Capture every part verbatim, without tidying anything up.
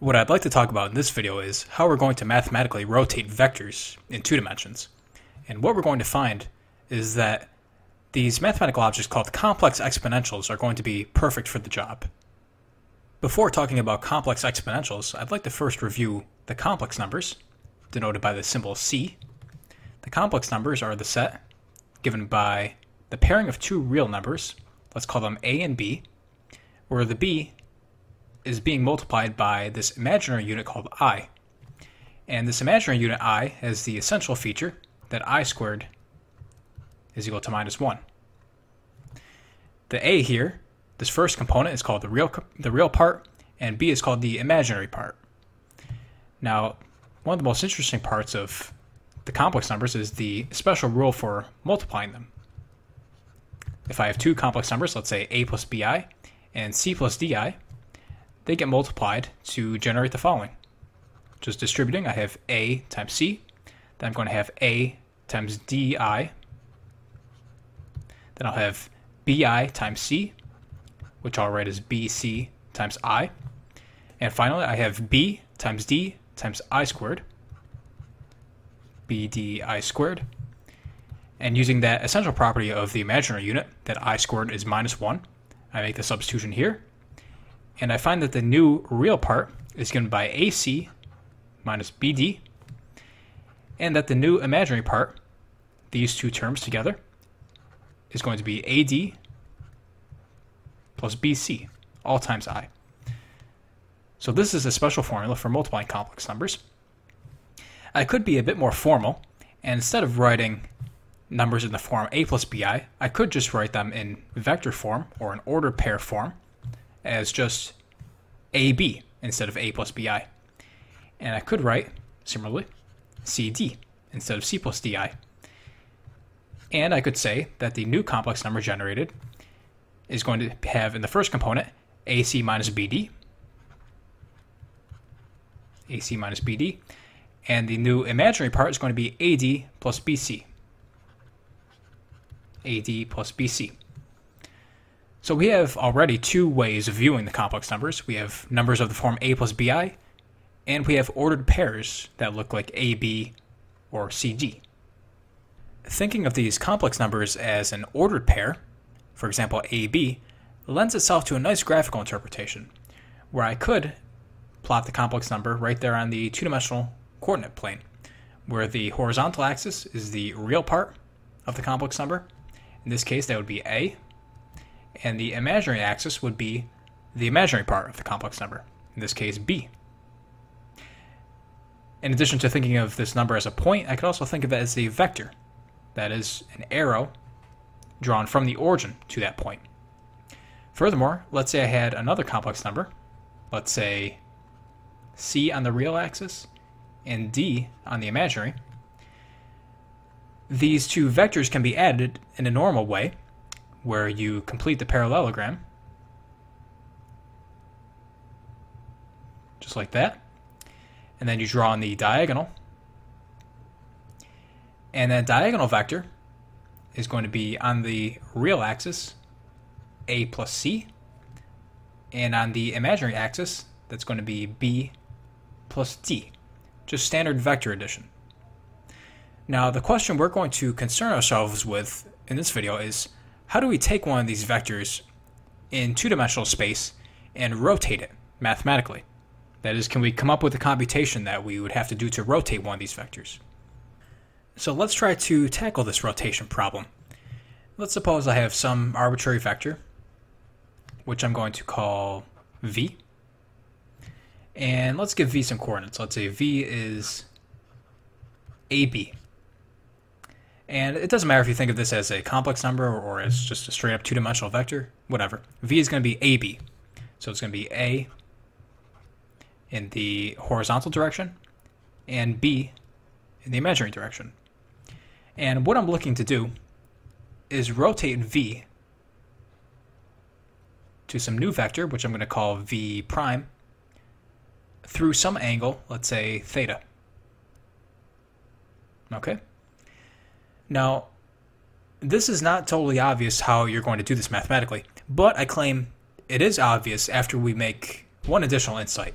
What I'd like to talk about in this video is how we're going to mathematically rotate vectors in two dimensions. And what we're going to find is that these mathematical objects called complex exponentials are going to be perfect for the job. Before talking about complex exponentials, I'd like to first review the complex numbers, denoted by the symbol C. The complex numbers are the set given by the pairing of two real numbers, let's call them A and B, where the B is being multiplied by this imaginary unit called I. And this imaginary unit I has the essential feature that I squared is equal to minus one. The A here, this first component, is called the real, the real part, and B is called the imaginary part. Now, one of the most interesting parts of the complex numbers is the special rule for multiplying them. If I have two complex numbers, let's say A plus B I and C plus D I, they get multiplied to generate the following. Just distributing, I have A times C, then I'm going to have A times D I, then I'll have B I times C, which I'll write as B C times I, and finally I have B times D times I squared, B D I squared, and using that essential property of the imaginary unit that I squared is minus one, I make the substitution here. And I find that the new real part is given by A C minus B D, and that the new imaginary part, these two terms together, is going to be A D plus B C, all times I. So this is a special formula for multiplying complex numbers. I could be a bit more formal, and instead of writing numbers in the form A plus B I, I could just write them in vector form or an ordered pair form, as just A B instead of A plus B I. And I could write, similarly, C D instead of C plus D I. And I could say that the new complex number generated is going to have in the first component A C minus B D, A C minus B D, and the new imaginary part is going to be A D plus B C, A D plus B C. So we have already two ways of viewing the complex numbers. We have numbers of the form A plus B I, and we have ordered pairs that look like A B or C D. Thinking of these complex numbers as an ordered pair, for example A B, lends itself to a nice graphical interpretation, where I could plot the complex number right there on the two-dimensional coordinate plane, where the horizontal axis is the real part of the complex number. In this case, that would be A. And the imaginary axis would be the imaginary part of the complex number, in this case B. In addition to thinking of this number as a point, I could also think of it as a vector, that is, an arrow drawn from the origin to that point. Furthermore, let's say I had another complex number, let's say C on the real axis and D on the imaginary. These two vectors can be added in a normal way, where you complete the parallelogram, just like that, and then you draw on the diagonal, and that diagonal vector is going to be on the real axis, A plus C, and on the imaginary axis, that's going to be B plus D, just standard vector addition. Now, the question we're going to concern ourselves with in this video is, how do we take one of these vectors in two-dimensional space and rotate it mathematically? That is, can we come up with a computation that we would have to do to rotate one of these vectors? So let's try to tackle this rotation problem. Let's suppose I have some arbitrary vector, which I'm going to call V. And let's give V some coordinates. Let's say V is A B. And it doesn't matter if you think of this as a complex number or as just a straight up two-dimensional vector, whatever. V is going to be A B. So it's going to be A in the horizontal direction and B in the imaginary direction. And what I'm looking to do is rotate V to some new vector, which I'm going to call V prime, through some angle, let's say theta. Okay? Now, this is not totally obvious how you're going to do this mathematically, but I claim it is obvious after we make one additional insight.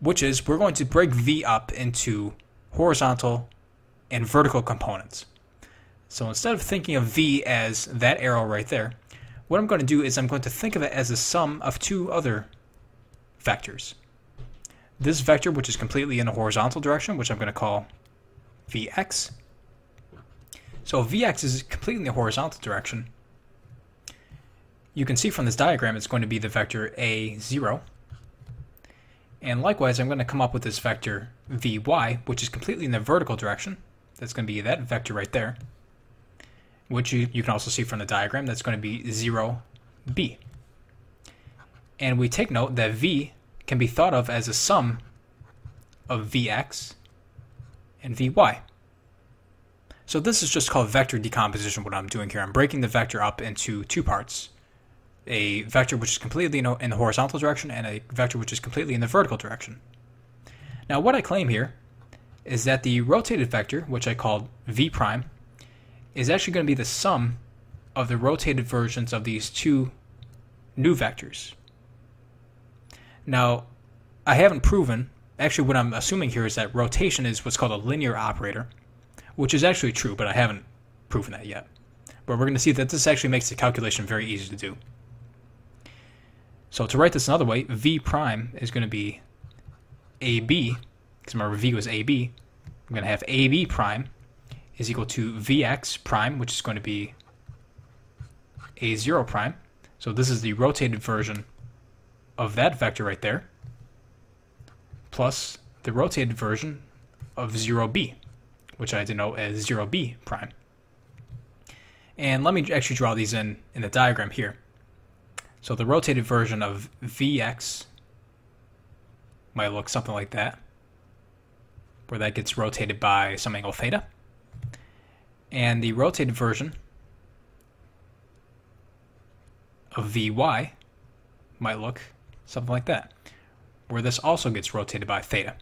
which is we're going to break V up into horizontal and vertical components. So instead of thinking of V as that arrow right there, what I'm going to do is I'm going to think of it as a sum of two other vectors. This vector, which is completely in the horizontal direction, which I'm going to call Vx. So Vx is completely in the horizontal direction. You can see from this diagram it's going to be the vector A zero. And likewise, I'm going to come up with this vector Vy, which is completely in the vertical direction. That's going to be that vector right there, which you, you can also see from the diagram. That's going to be zero b. And we take note that V can be thought of as a sum of Vx and Vy. So this is just called vector decomposition, what I'm doing here. I'm breaking the vector up into two parts, a vector which is completely in the horizontal direction and a vector which is completely in the vertical direction. Now what I claim here is that the rotated vector, which I called V prime, is actually going to be the sum of the rotated versions of these two new vectors. Now, I haven't proven, actually what I'm assuming here is that rotation is what's called a linear operator, which is actually true, but I haven't proven that yet. But we're going to see that this actually makes the calculation very easy to do. So to write this another way, V prime is going to be A B, because remember V was A B. I'm going to have A B prime is equal to Vx prime, which is going to be A zero prime. So this is the rotated version of that vector right there, plus the rotated version of zero b, which I denote as zero b prime. And let me actually draw these in in the diagram here. So the rotated version of Vx might look something like that, where that gets rotated by some angle theta. And the rotated version of Vy might look something like that, where this also gets rotated by theta.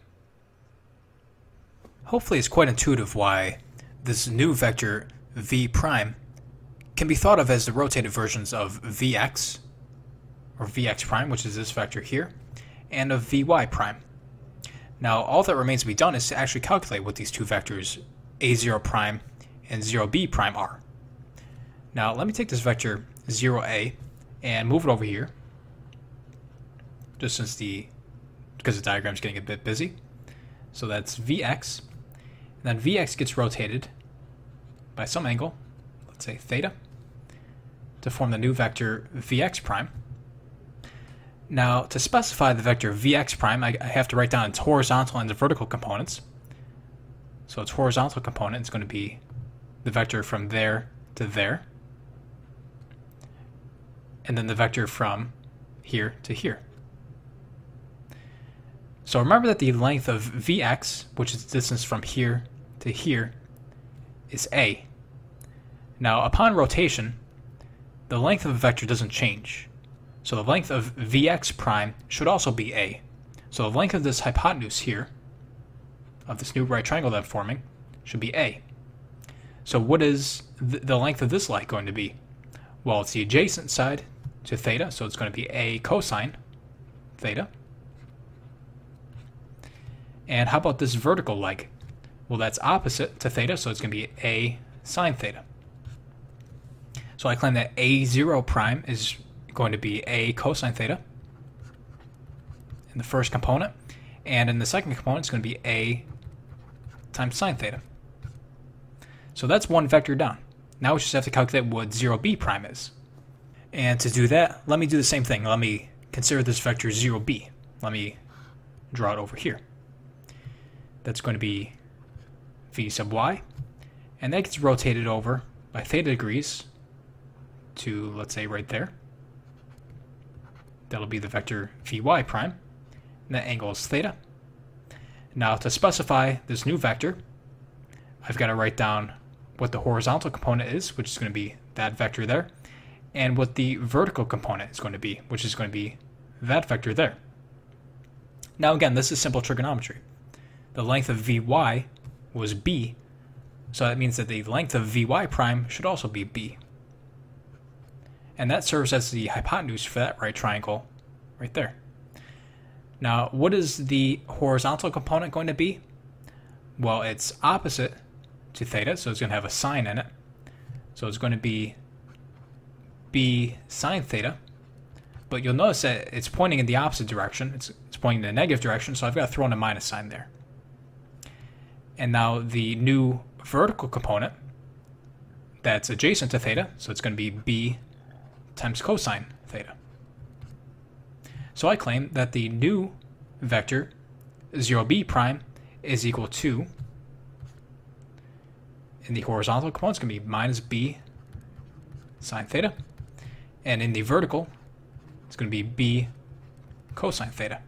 Hopefully it's quite intuitive why this new vector V prime can be thought of as the rotated versions of Vx, or Vx prime, which is this vector here, and of Vy prime. Now all that remains to be done is to actually calculate what these two vectors A zero prime and zero b prime are. Now let me take this vector zero a and move it over here, just since the because the diagram is getting a bit busy. So that's Vx, and then Vx gets rotated by some angle, let's say theta, to form the new vector Vx prime. Now to specify the vector Vx prime, I, I have to write down its horizontal and the vertical components. So its horizontal component is going to be the vector from there to there, and then the vector from here to here. So remember that the length of Vx, which is the distance from here to here, is a. Now upon rotation, the length of a vector doesn't change. So the length of Vx prime should also be a. So the length of this hypotenuse here, of this new right triangle that I'm forming, should be a. So what is th the length of this line going to be? Well, it's the adjacent side to theta, so it's going to be a cosine theta. And how about this vertical leg? Well, that's opposite to theta, so it's going to be a sine theta. So I claim that a zero prime is going to be a cosine theta in the first component, and in the second component it's going to be a times sine theta. So that's one vector down. Now we just have to calculate what zero b prime is. And to do that, let me do the same thing. Let me consider this vector zero b. Let me draw it over here. That's going to be v sub y, and that gets rotated over by theta degrees to, let's say, right there. That'll be the vector Vy prime, and that angle is theta. Now to specify this new vector, I've got to write down what the horizontal component is, which is going to be that vector there, and what the vertical component is going to be, which is going to be that vector there. Now again, this is simple trigonometry. The length of Vy was b, so that means that the length of Vy prime should also be b. And that serves as the hypotenuse for that right triangle right there. Now, what is the horizontal component going to be? Well, it's opposite to theta, so it's going to have a sine in it. So it's going to be b sine theta. But you'll notice that it's pointing in the opposite direction. It's, it's pointing in the negative direction, so I've got to throw in a minus sign there. And now the new vertical component that's adjacent to theta, so it's going to be b times cosine theta. So I claim that the new vector zero b prime is equal to, in the horizontal component, it's going to be minus b sine theta, and in the vertical, it's going to be b cosine theta.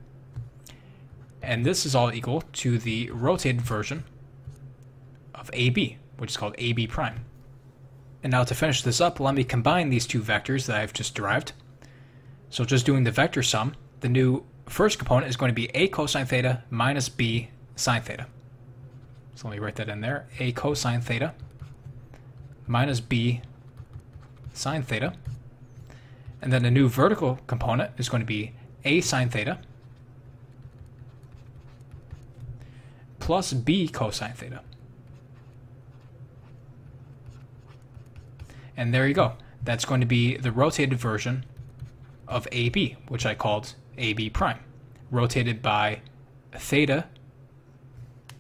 And this is all equal to the rotated version of A B, which is called A B prime. And now to finish this up, let me combine these two vectors that I've just derived. So just doing the vector sum, the new first component is going to be A cosine theta minus B sine theta. So let me write that in there. A cosine theta minus B sine theta. And then the new vertical component is going to be A sine theta plus B cosine theta. And there you go. That's going to be the rotated version of A B, which I called A B prime, rotated by theta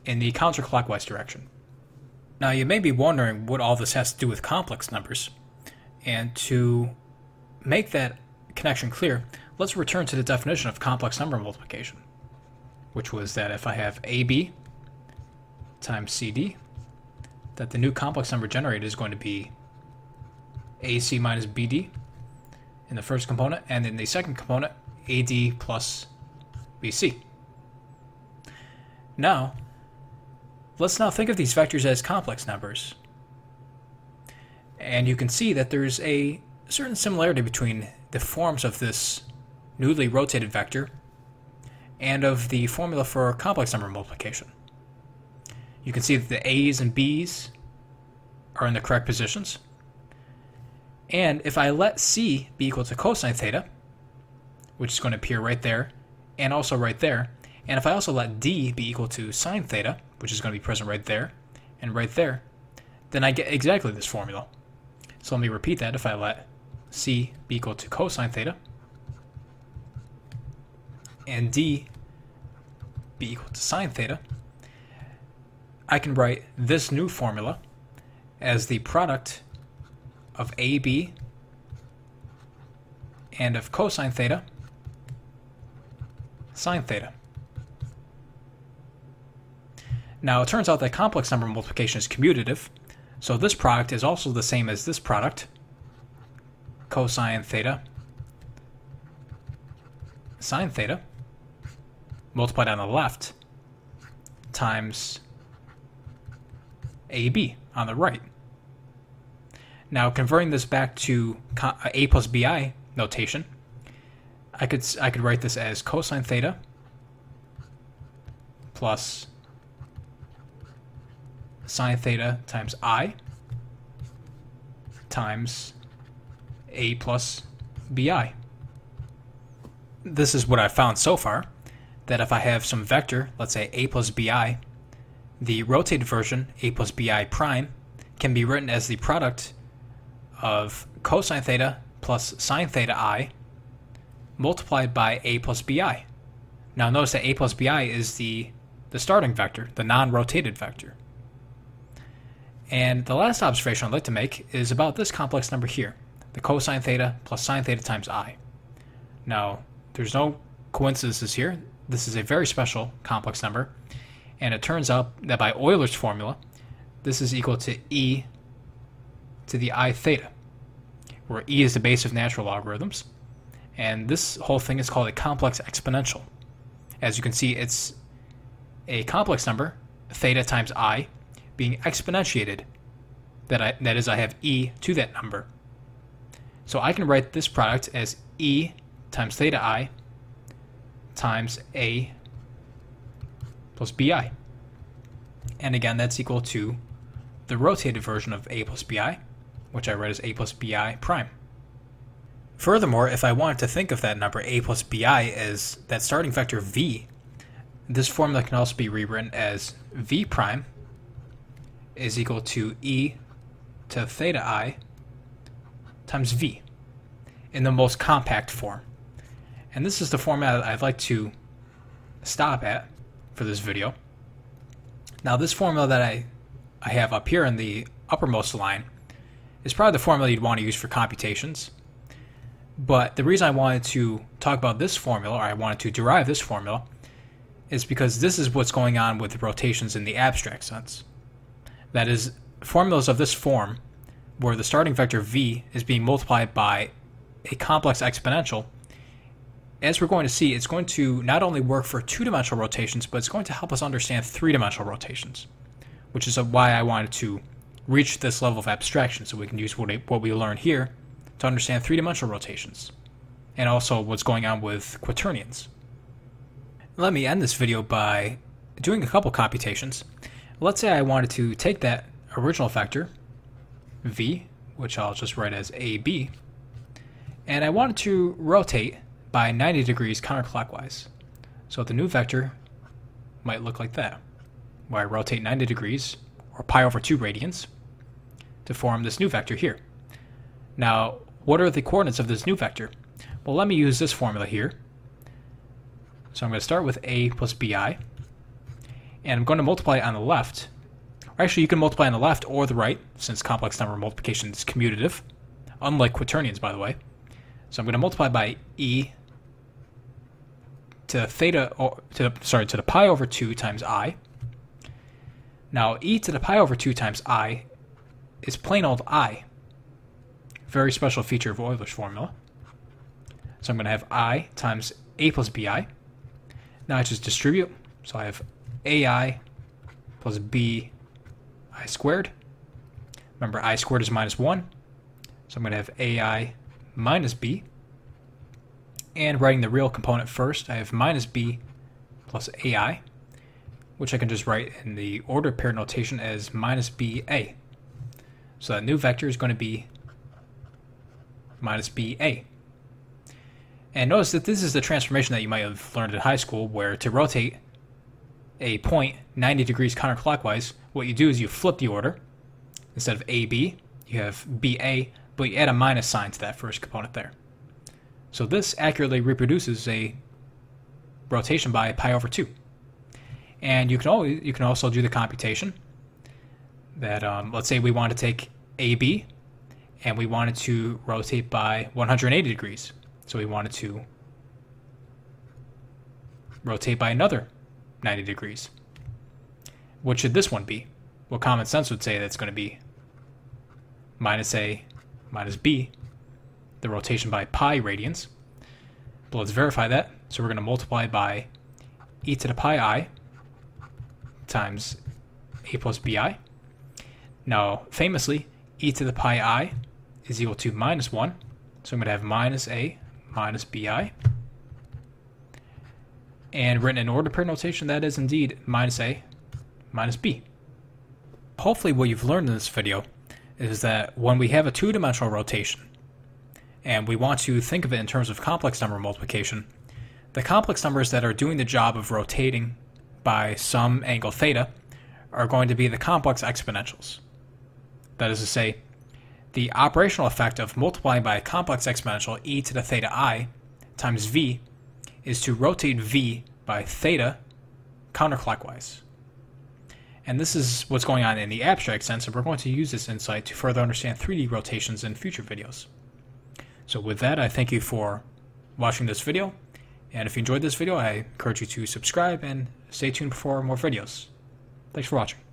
in the counterclockwise direction. Now you may be wondering what all this has to do with complex numbers. And to make that connection clear, let's return to the definition of complex number multiplication, which was that if I have A B times C D, that the new complex number generated is going to be A C minus B D in the first component, and in the second component, A D plus B C. Now, let's now think of these vectors as complex numbers. And you can see that there's a certain similarity between the forms of this newly rotated vector and of the formula for complex number multiplication. You can see that the A's and B's are in the correct positions. And if I let C be equal to cosine theta, which is going to appear right there, and also right there, and if I also let D be equal to sine theta, which is going to be present right there, and right there, then I get exactly this formula. So let me repeat that. If I let C be equal to cosine theta, and D be equal to sine theta, I can write this new formula as the product of A B and of cosine theta, sine theta. Now it turns out that complex number multiplication is commutative, so this product is also the same as this product, cosine theta, sine theta, multiplied on the left, times A B on the right. Now, converting this back to a plus bi notation, I could I could write this as cosine theta plus sine theta times I times a plus bi. This is what I found so far, that if I have some vector, let's say a plus bi, the rotated version a plus bi prime can be written as the product of cosine theta plus sine theta I multiplied by a plus bi. Now notice that a plus bi is the, the starting vector, the non-rotated vector. And the last observation I'd like to make is about this complex number here, the cosine theta plus sine theta times I. Now, there's no coincidences here. This is a very special complex number, and it turns out that by Euler's formula, this is equal to e to the I theta, where e is the base of natural logarithms, and this whole thing is called a complex exponential. As you can see, it's a complex number, theta times I, being exponentiated, that, I, that is I have e to that number. So I can write this product as e times theta I times a plus bi. And again, that's equal to the rotated version of a plus bi, which I write as a plus bi prime. Furthermore, if I wanted to think of that number a plus bi as that starting vector v, this formula can also be rewritten as v prime is equal to e to theta I times v in the most compact form. And this is the format that I'd like to stop at for this video. Now this formula that I, I have up here in the uppermost line is probably the formula you'd want to use for computations. But the reason I wanted to talk about this formula, or I wanted to derive this formula, is because this is what's going on with rotations in the abstract sense. That is, formulas of this form, where the starting vector v is being multiplied by a complex exponential, as we're going to see, it's going to not only work for two-dimensional rotations, but it's going to help us understand three-dimensional rotations, which is why I wanted to reach this level of abstraction, so we can use what we learn here to understand three-dimensional rotations, and also what's going on with quaternions. Let me end this video by doing a couple computations. Let's say I wanted to take that original vector, v, which I'll just write as ab, and I wanted to rotate by ninety degrees counterclockwise. So the new vector might look like that, where I rotate ninety degrees, or pi over two radians, to form this new vector here. Now, what are the coordinates of this new vector? Well, let me use this formula here. So I'm going to start with a plus bi, and I'm going to multiply on the left. Or actually, you can multiply on the left or the right, since complex number multiplication is commutative, unlike quaternions, by the way. So I'm going to multiply by e to theta, or to the, sorry, to the pi over two times I. Now, e to the pi over two times I is plain old I. Very special feature of Euler's formula. So I'm going to have I times a plus bi. Now I just distribute, so I have ai plus b I squared. Remember, I squared is minus one, so I'm going to have ai minus b. And writing the real component first, I have minus b plus ai, which I can just write in the ordered pair notation as minus ba. So that new vector is going to be minus ba. And notice that this is the transformation that you might have learned in high school, where to rotate a point ninety degrees counterclockwise, what you do is you flip the order. Instead of ab, you have ba, but you add a minus sign to that first component there. So this accurately reproduces a rotation by pi over two. And you can always, you can also do the computation that um, let's say we want to take ab, and we wanted to rotate by one hundred eighty degrees. So we wanted to rotate by another ninety degrees. What should this one be? Well, common sense would say that's going to be minus a minus b, the rotation by pi radians. But let's verify that. So we're going to multiply by e to the pi I times a plus bi. Now, famously, e to the pi I is equal to minus one. So I'm going to have minus a minus bi. And written in ordered pair notation, that is indeed minus a minus b. Hopefully what you've learned in this video is that when we have a two-dimensional rotation and we want to think of it in terms of complex number multiplication, the complex numbers that are doing the job of rotating by some angle theta are going to be the complex exponentials. That is to say, the operational effect of multiplying by a complex exponential e to the theta I times v is to rotate v by theta counterclockwise. And this is what's going on in the abstract sense, and we're going to use this insight to further understand three D rotations in future videos. So with that, I thank you for watching this video, and if you enjoyed this video, I encourage you to subscribe and stay tuned for more videos. Thanks for watching.